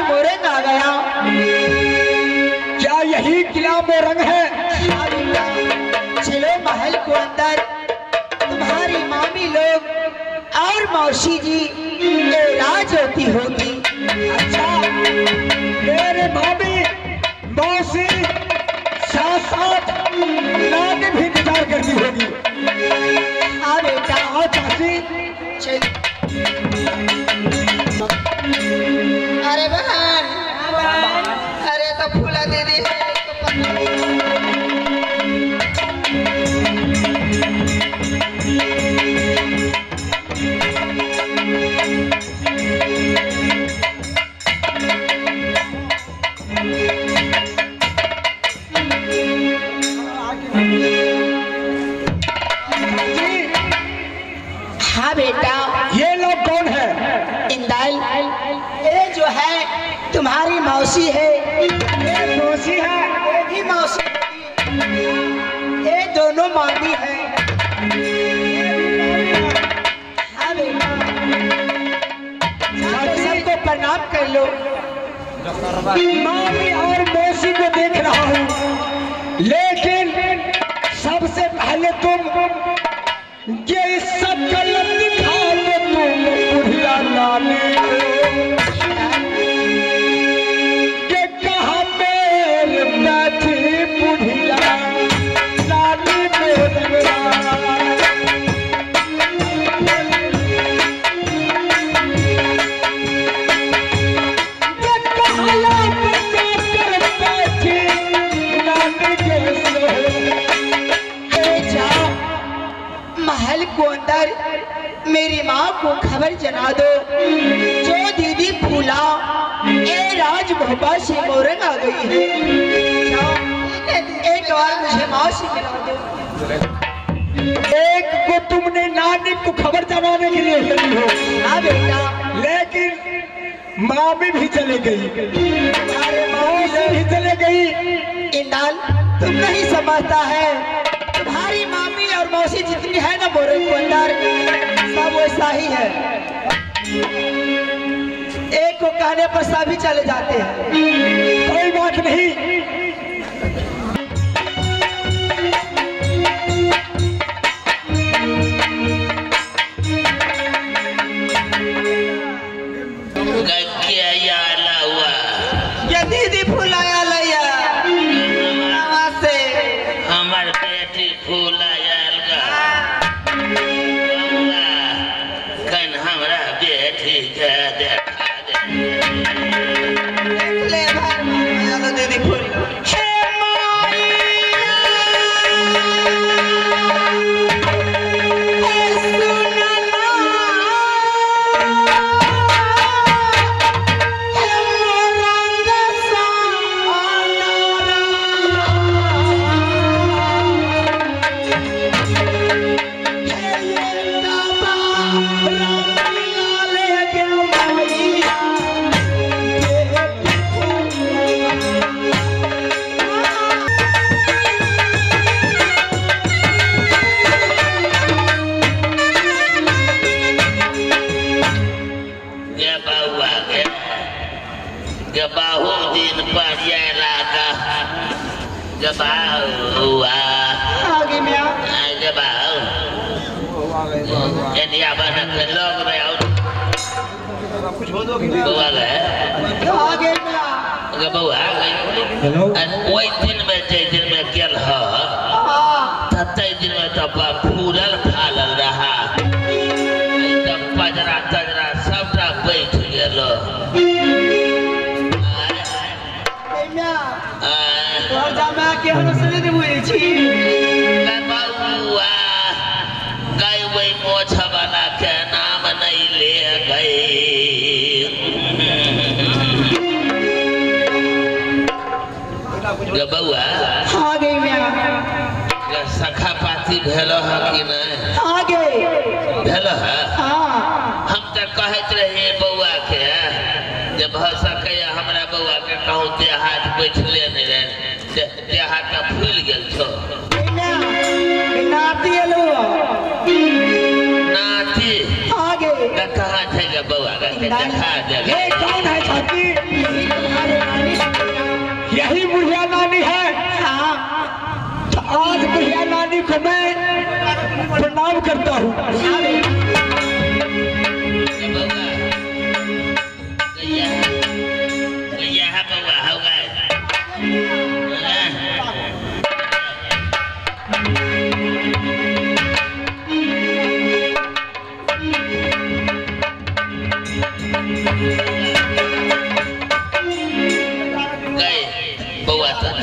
आज मोरंग आ गया। क्या यही किला में रंग है? चलो महल को अंदर, तुम्हारी मामी लोग और मौसी जी ये राज होती होगी। अच्छा मेरे भाभी मौसी साथ साथ नान भी इंतजार करती होगी। हाँ बेटा आओ चाची। अरे बहन, अरे तो फूला दीदी है तो पता तुम्हारी मौसी है। ये मौसी है, ये भी मौसी है, ये दोनों मामी है। हाँ बेटा सबको प्रणाम कर लो। मामी और मौसी को देख रहा हूँ, लेकिन सबसे पहले तुम ये सब का लंबी खाओ तो तुम बुढ़िया नानी मेरी माँ को खबर जना दो। जो दीदी फूला ए राज भोपा से मोरंग आ गई है। एक बार मुझे माँ से मिला दो। एक को तुमने नानी को खबर जमाने के लिए भेजी हो। हाँ बेटा लेकिन माँ भी चले गई, तुम्हारे माँ भी चले गई। इंदाल तुम नहीं समझता है, तुम्हारी मामी और मौसी जितनी है ना मोरंग को अंदर सब वैसा ही है। एक को कहने पर सभी चले जाते हैं। कोई बात नहीं, कहाँ जगह कौन है छाती।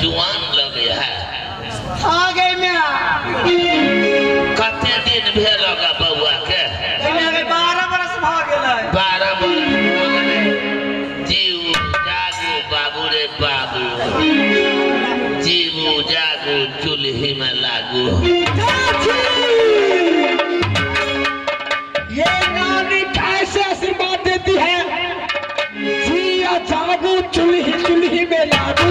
जुआन लग है आ गई मेरा कते दिन भे लगा बउआ के मेरे 12 बरस भ गेलै 12 बरस भ गेलै जीऊ जागू बाबू रे बाबू जीऊ जागू चुल्ही में लागू ये नानी कैसे आशीर्वाद देती है जिया जागू चुल्ही में लागू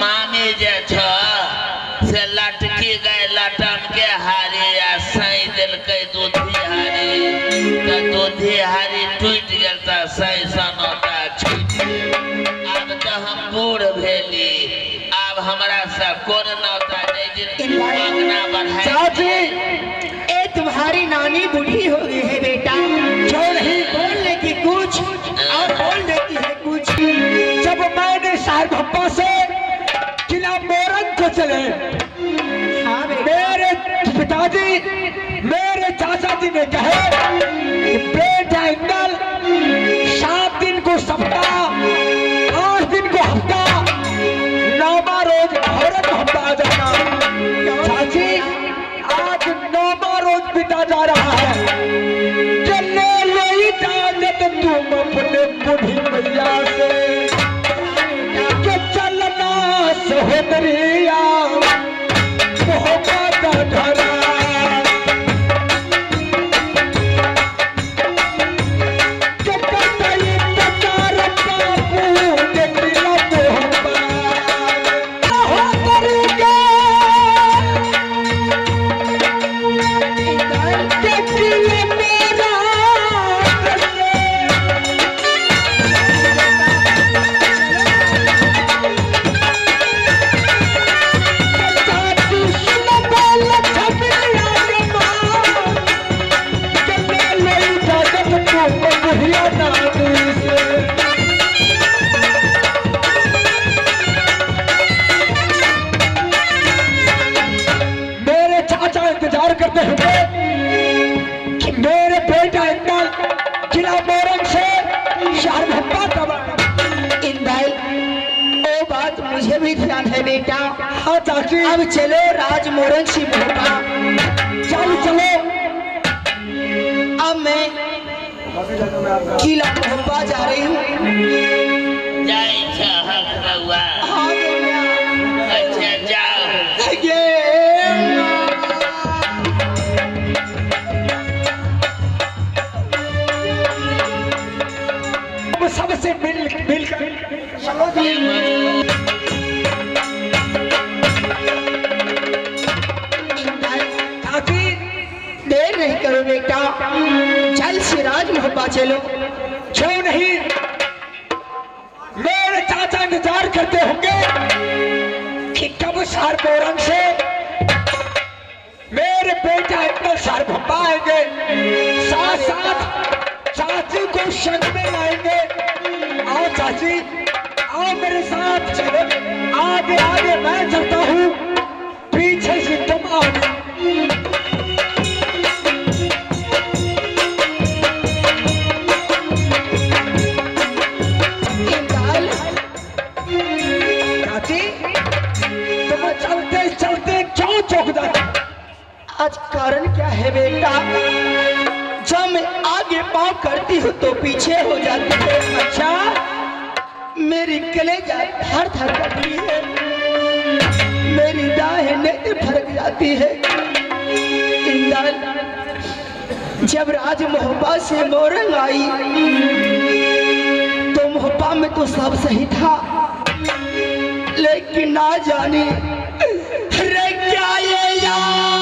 मामी से लटकी गए लटन के हारी या साई दिल के दूधी हारी टूट गया साई सनौता छूट अब तो हम बूढ़ भेली अब हमारा से कोन नौता मांगना बढ़ाई ए तुम्हारी नानी बूढ़ी हो गई है बेटा छोड़ ही बोलने की कुछ और बोल देती है कुछ जब मैंने साहब पप्पा से मेरन को चले मेरे पिताजी मेरे चाचा जी ने कहे बेटा इंदल 7 दिन को सप्ताह 8 दिन को हफ्ता 9वां रोज औरत हफ्ता आ जाना चाची आज 9वां रोज बिता जा रहा है चले लोई जाने तुम अपने बुढ़ी मैया से सहोदरिया मोहब्बत धरा अब चलो राज मोरन सिंह चल चलो अब मैं किला मोहब्बा जा रही हूँ अच्छा जाओ अब सबसे मिल चलो जी बेटा जल सिराज मोहब्बा चलो क्यों नहीं मेरे चाचा इंतजार करते होंगे कि कब सारपोरन से मेरे बेटा इतना सार भब्बा आएंगे साथ साथ चाची को संग में लाएंगे आओ चाची आओ मेरे साथ चलो आगे आगे मैं चलता हूँ पीछे से तुम आओ आज कारण क्या है बेटा जब मैं आगे पाँव करती हूँ तो पीछे हो जाती है अच्छा मेरी कलेजा थर-थर करती है मेरी दाएं नेत्र फड़क जाती है इंदल जब राज मोहब्बा से मोरंग आई तो मोहब्बा में तो सब सही था लेकिन ना जाने रे क्या ये यार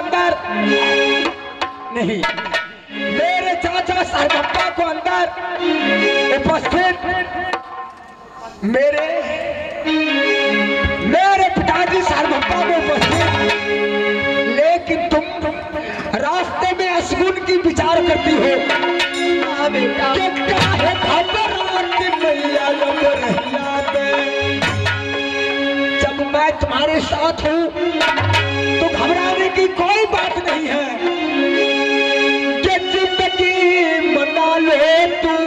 अंदर नहीं, मेरे चाचा सरगप्पा को अंदर उपस्थित, मेरे पिताजी सरगप्पा को उपस्थित। लेकिन तुम रास्ते में असुन की विचार करती हो तुम्हारे साथ हूं, तो घबराने की कोई बात नहीं है। जिंदगी मना ले तू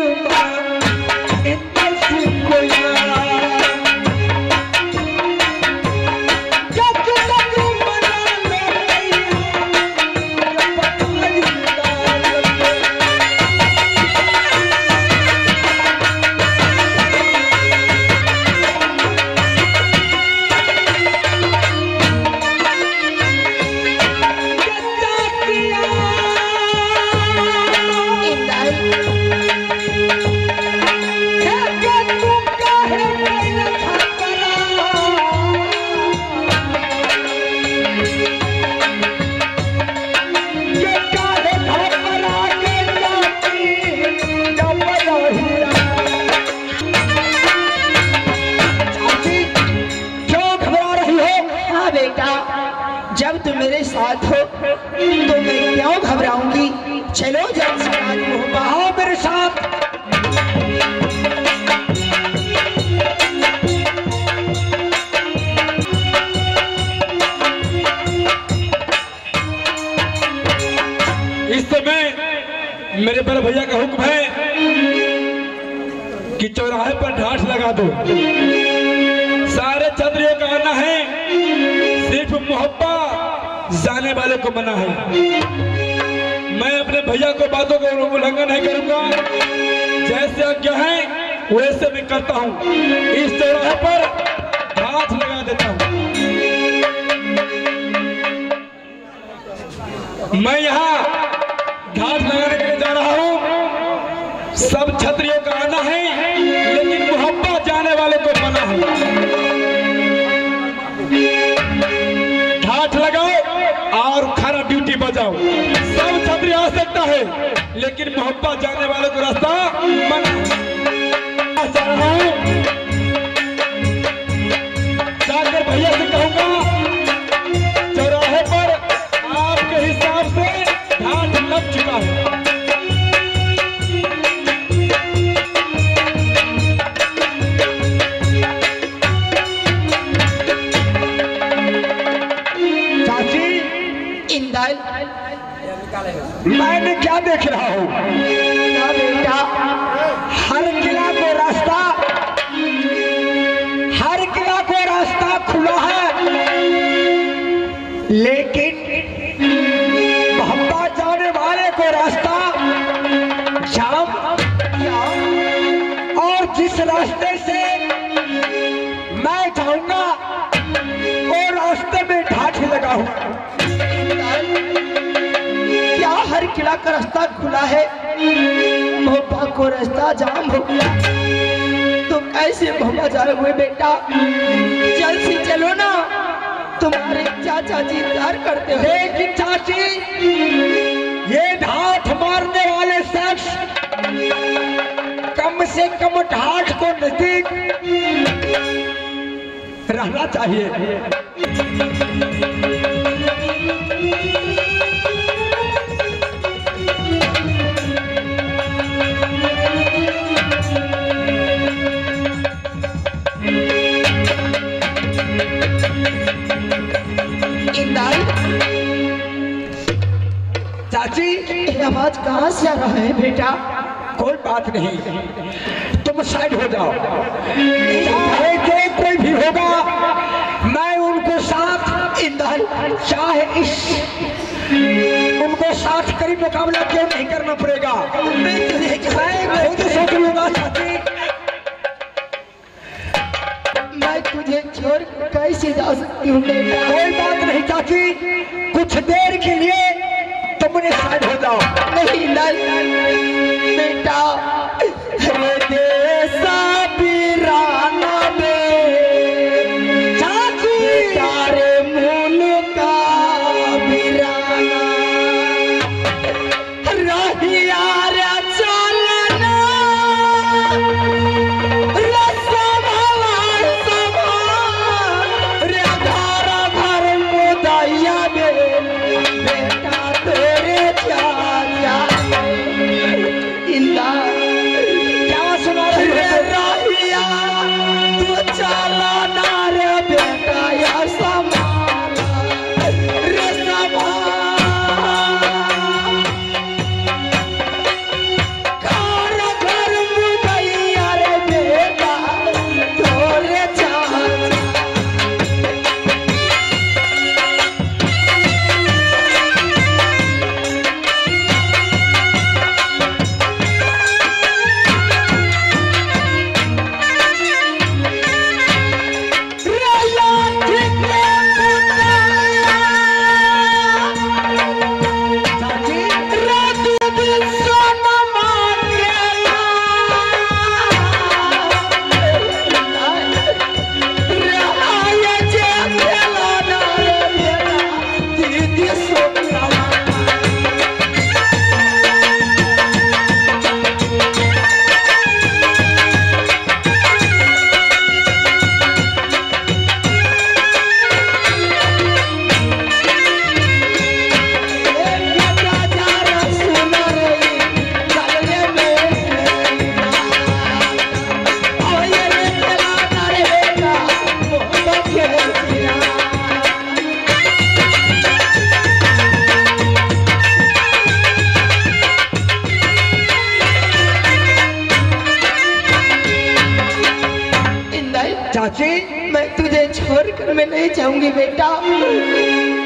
मैं तुझे छोड़कर मैं नहीं जाऊंगी बेटा,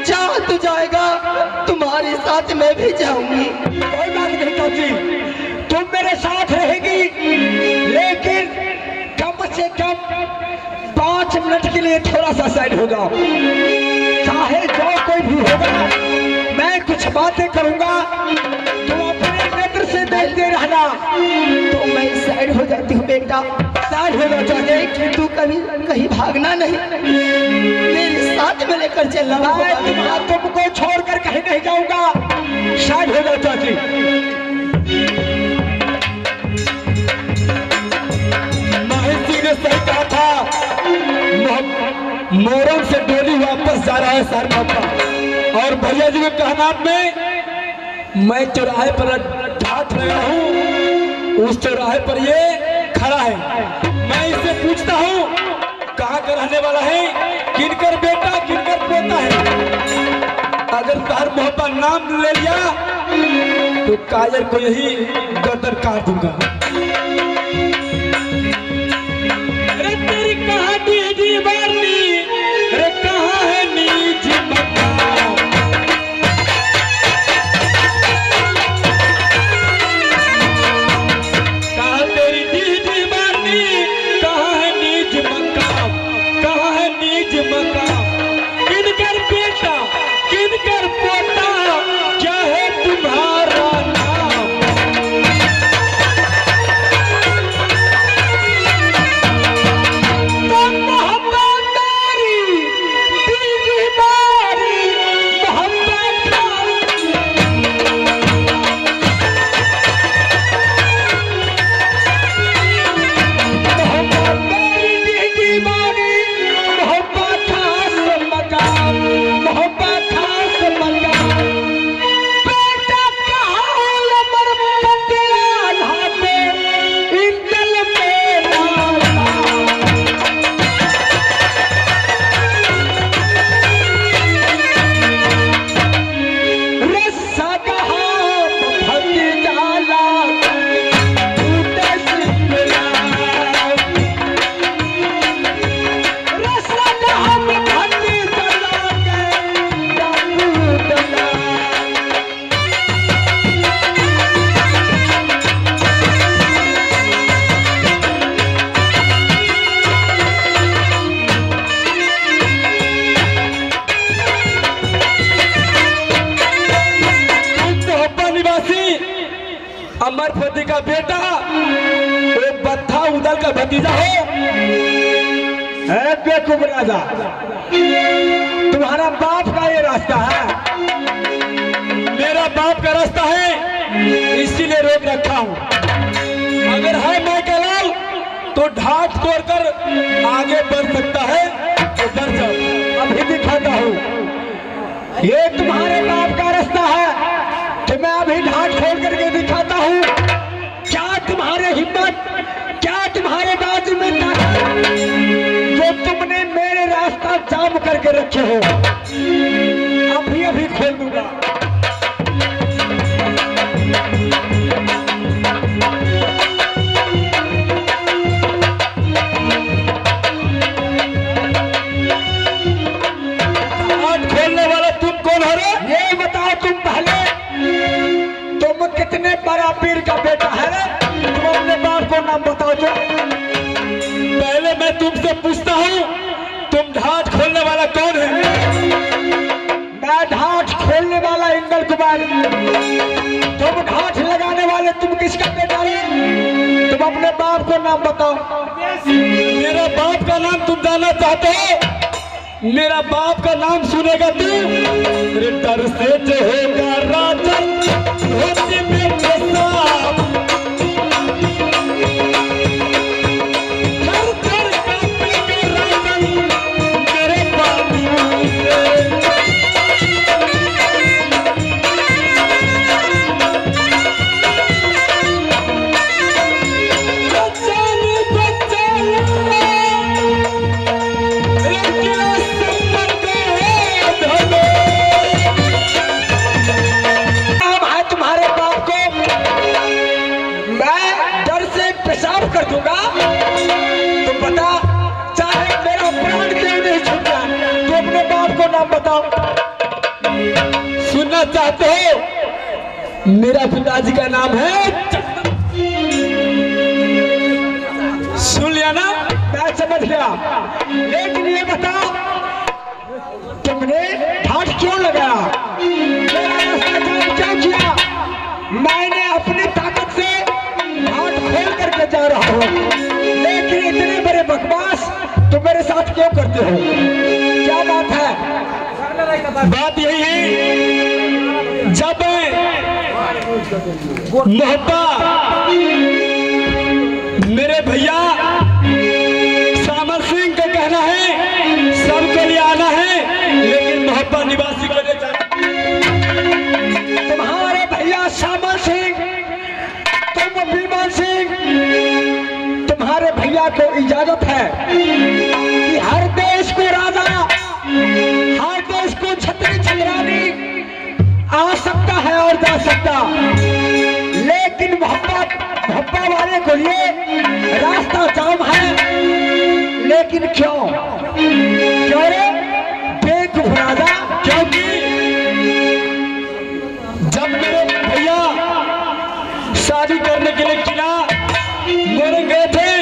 चाह तू जाएगा तुम्हारे साथ मैं भी जाऊंगी। कोई बात नहीं चाची, तुम मेरे साथ रहेगी, लेकिन कम से कम 5 मिनट के लिए थोड़ा सा साइड हो जाओ। चाहे जो कोई भी होगा, मैं कुछ बातें करूंगा, तुम अपने नेत्र से देखते रहना। तो मैं साइड हो जाती हूँ बेटा, होना चाहिए कि तू कहीं कहीं भागना नहीं, मेरे साथ में लेकर चलना। मैं तुमको छोड़कर कहीं नहीं जाऊंगा, शायद होना चाहिए। महसी ने सही कहा था, मोरम से डोली वापस जा रहा है सरमापा। और भैया जी के कहना में मैं चौराहे पर ढाट रहा हूँ, उस चौराहे पर ये खड़ा है। मैं इससे पूछता हूँ कहाँ का रहने वाला है, किनकर बेटा किनकर पोता है। अगर तार मोहब्बा नाम ले लिया तो कायर को यही गर्दन काट दूंगा। अरे तेरी कहाँ की है दीवानी, अरे कहाँ है नीच मकान। तुम्हारा बाप का ये रास्ता है, मेरा बाप का रास्ता है, इसीलिए रोक रखा हूँ। अगर है मैं कलाल तो ढाट तोड़कर आगे बढ़ सकता है तो बढ़ जाओ। अभी दिखाता हूँ, ये तुम्हारे बाप का रास्ता है कि मैं अभी ढाट छोड़ करके दिखाता हूँ। क्या तुम्हारे हिम्मत, क्या तुम्हारे बाजू में ताकत, तुमने मेरे रास्ता जाम करके रखे हो, अभी अभी खोल दूंगा। आज खोलने वाला तुम कौन हो रे? ये बताओ तुम पहले, तुम कितने बड़ा पीर का बेटा है रे? तुम अपने बाप को नाम बताओ जो। पहले मैं तुमसे पूछता हूँ, तुम ढाट खोलने वाला कौन है? मैं ढाट खोलने वाला इंगल कुमार। तुम ढाट लगाने वाले तुम किसका बेटा है? तुम अपने बाप को नाम बताओ। मेरा बाप का नाम तुम जानना चाहते हो? मेरा बाप का नाम सुनेगा तू डर से होगा राजन। दूंगा तो पता, चाहे सुनना चाहते हो, मेरा पिताजी का नाम है। सुन लिया ना, मैं समझ गया, लेकिन ये बताओ तुमने हाथ क्यों लगाया, क्या किया? मैंने अपनी ताकत से हाथ खोल करके जा रहा हूँ, लेकिन इतने बड़े बकवास तुम मेरे साथ क्यों करते हो? क्या बात है? बात यही है, जब मोहब्बा मेरे भैया साम्बल सिंह का कहना है सबके लिए आना है, लेकिन मोहब्बा निवासी को ले जाना। तुम्हारे भैया साम्बल सिंह, तुम बिमल सिंह, तुम्हारे भैया को इजाजत है कि हर देश को राजा, हर देश को छतरी छतरानी आ सकता है और जा सकता, लेकिन मोहब्बा वाले को ये रास्ता जाम है। लेकिन क्यों? क्यों बेवकूफ राजा? क्योंकि जब मेरे भैया शादी करने के लिए किला मेरे गए थे,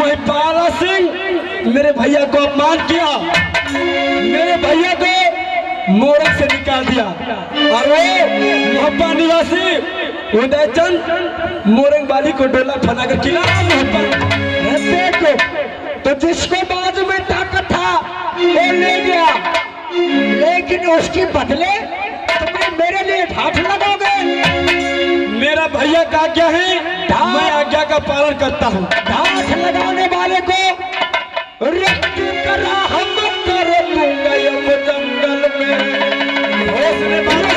महिपाला सिंह मेरे भैया को अपमान किया, मेरे भैया को मोरा से निकाल दिया, और वो मोहब्बा निवासी उदयचंद मोरंगवाली को डोला फना कर किला मोहब्बा। तो जिसको बाजू में ताकत था वो ले गया, लेकिन उसके बदले तुमने मेरे लिए हाथ लगाओगे। मेरा भैया का आज्ञा है, मैं आज्ञा का पालन करता हूँ। हाथ लगाने वाले को रक्त करा हम कर दूंगा ये जंगल में, घोषणे बदला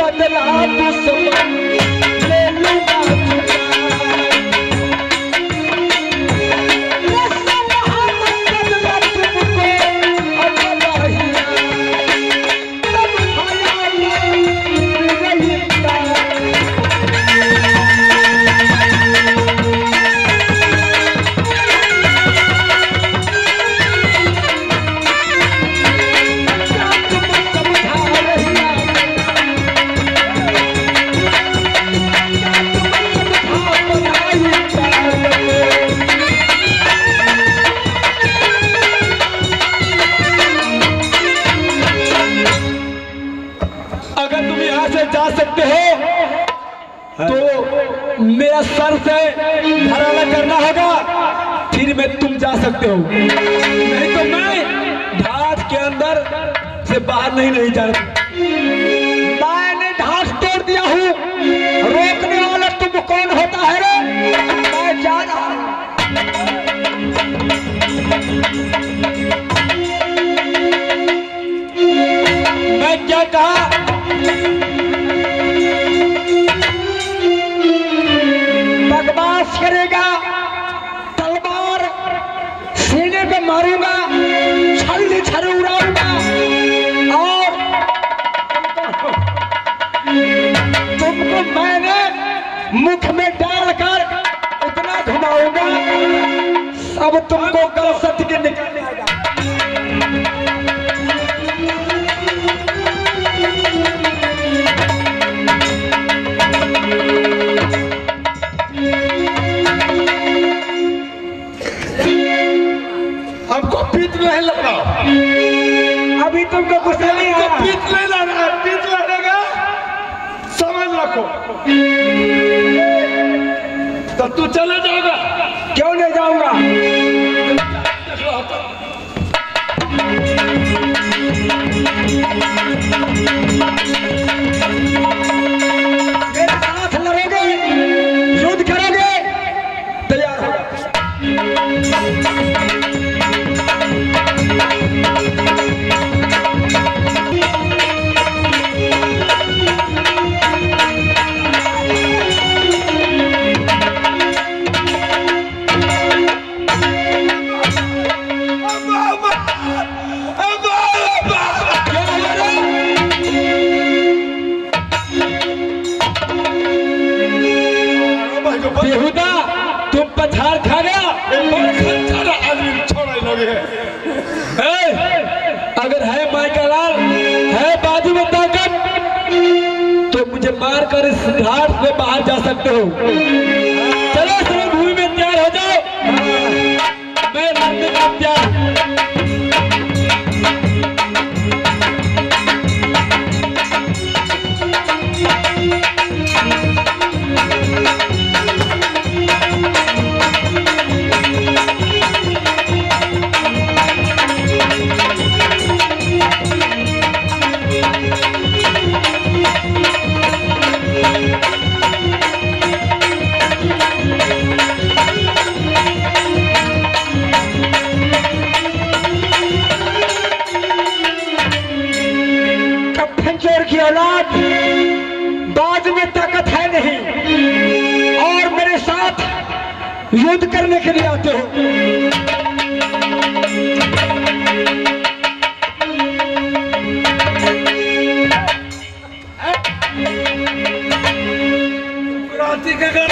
तू सब ले लूंगा। तो मेरा सर से धराला करना होगा, फिर मैं तुम जा सकते हो, नहीं तो मैं ढाट के अंदर से बाहर नहीं जा सकता। मैंने ढाट तोड़ दिया हूँ, रोकने वाला तुम कौन होता है रे? मैं जा रहा हूँ। मैं क्या कहा? करेगा तलवार सीने पे मारूंगा, छल्ली छल उड़ाऊंगा, और तुमको मैंने मुख में डालकर इतना घुमाऊंगा, अब तुमको गलत के निकालने आएगा। अभी तुमको गुस्सा नहीं आया? पीठ लड़ेगा, समझ रखो। तो तू चले जाओगा? क्यों नहीं जाऊंगा? मेरे साथ लड़ोगे, युद्ध करोगे, तैयार होगा। मुझे मारकर इस घाट से बाहर जा सकते हो। चलो भूमि में तैयार हो जाओ, मैं रखने का तैयार। युद्ध करने के लिए आते हो, क्रांति के